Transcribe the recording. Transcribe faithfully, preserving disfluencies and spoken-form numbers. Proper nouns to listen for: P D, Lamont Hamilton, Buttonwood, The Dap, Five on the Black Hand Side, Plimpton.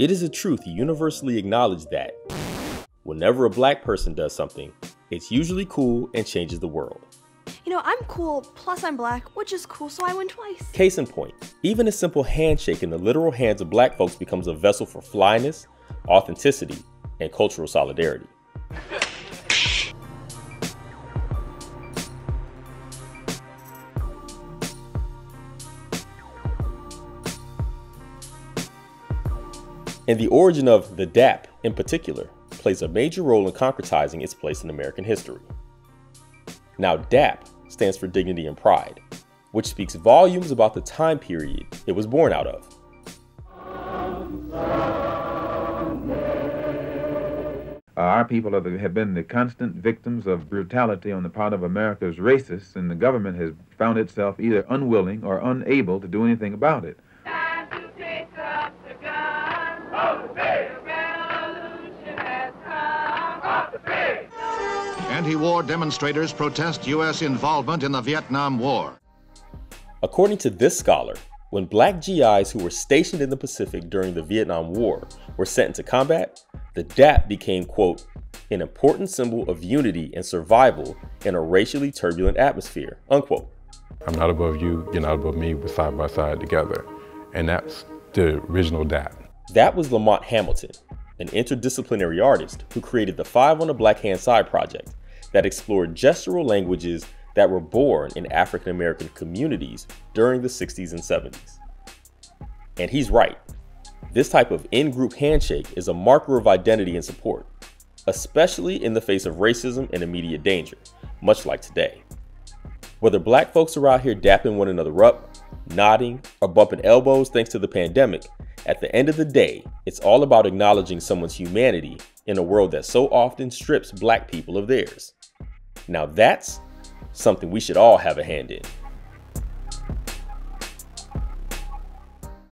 It is a truth universally acknowledged that whenever a black person does something, it's usually cool and changes the world. You know, I'm cool, plus I'm black, which is cool, so I win twice. Case in point, even a simple handshake in the literal hands of black folks becomes a vessel for flyness, authenticity, and cultural solidarity. And the origin of the D A P in particular plays a major role in concretizing its place in American history. Now, D A P stands for Dignity and Pride, which speaks volumes about the time period it was born out of. Uh, our people have, have been the constant victims of brutality on the part of America's racists, and the government has found itself either unwilling or unable to do anything about it. Anti-war demonstrators protest U S involvement in the Vietnam War. According to this scholar, when black G Is who were stationed in the Pacific during the Vietnam War were sent into combat, the D A P became, quote, an important symbol of unity and survival in a racially turbulent atmosphere, unquote. I'm not above you, you're not above me, we're side by side together. And that's the original D A P. That was Lamont Hamilton, an interdisciplinary artist who created the Five on the Black Hand Side project, that explored gestural languages that were born in African American communities during the sixties and seventies. And he's right. This type of in-group handshake is a marker of identity and support, especially in the face of racism and immediate danger, much like today. Whether black folks are out here dapping one another up, nodding, or bumping elbows thanks to the pandemic, at the end of the day, it's all about acknowledging someone's humanity in a world that so often strips black people of theirs. Now that's something we should all have a hand in.